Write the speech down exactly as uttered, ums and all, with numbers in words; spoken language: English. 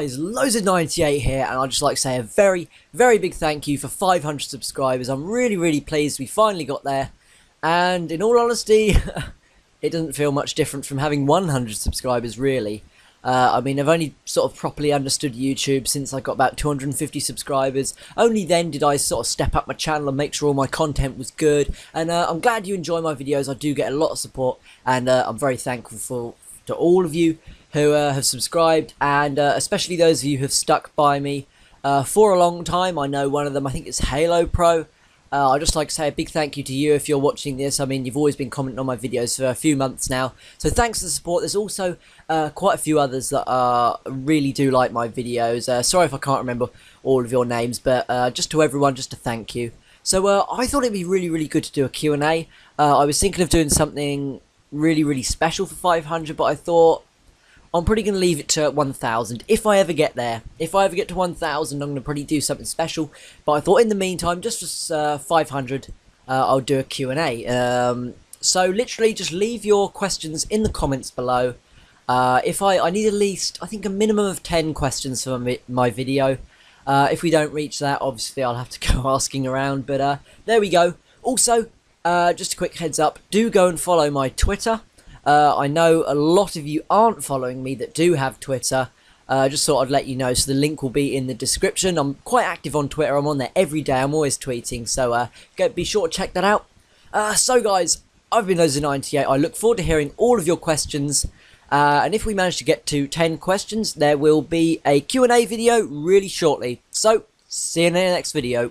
guys, LowZ ninety-eight here, and I'd just like to say a very, very big thank you for five hundred subscribers. I'm really, really pleased we finally got there, and in all honesty, it doesn't feel much different from having one hundred subscribers, really. Uh, I mean, I've only sort of properly understood YouTube since I got about two hundred fifty subscribers. Only then did I sort of step up my channel and make sure all my content was good, and uh, I'm glad you enjoy my videos. I do get a lot of support, and uh, I'm very thankful for to all of you who uh, have subscribed, and uh, especially those of you who have stuck by me uh, for a long time. I know one of them, I think it's Halo Pro. Uh, I'd just like to say a big thank you to you if you're watching this. I mean, you've always been commenting on my videos for a few months now, so thanks for the support. There's also uh, quite a few others that uh, really do like my videos. Uh, sorry if I can't remember all of your names, but uh, just to everyone, just a thank you. So uh, I thought it'd be really, really good to do a Q and A. Uh, I was thinking of doing something really, really special for five hundred, but I thought I'm pretty going to leave it to one thousand. If I ever get there, if I ever get to one thousand, I'm going to probably do something special. But I thought in the meantime, just for uh, five hundred, uh, I'll do a Q and A. Um, so literally just leave your questions in the comments below. Uh, if I, I need at least, I think a minimum of ten questions for my, my video. Uh, if we don't reach that, obviously I'll have to go asking around, but uh, there we go. Also, uh, just a quick heads up, do go and follow my Twitter. Uh, I know a lot of you aren't following me that do have Twitter. I uh, just thought I'd let you know, so the link will be in the description. I'm quite active on Twitter. I'm on there every day. I'm always tweeting, so uh, go, be sure to check that out. Uh, so guys, I've been LowZ ninety-eight. I look forward to hearing all of your questions, uh, and if we manage to get to ten questions, there will be a Q and A video really shortly. So, see you in the next video.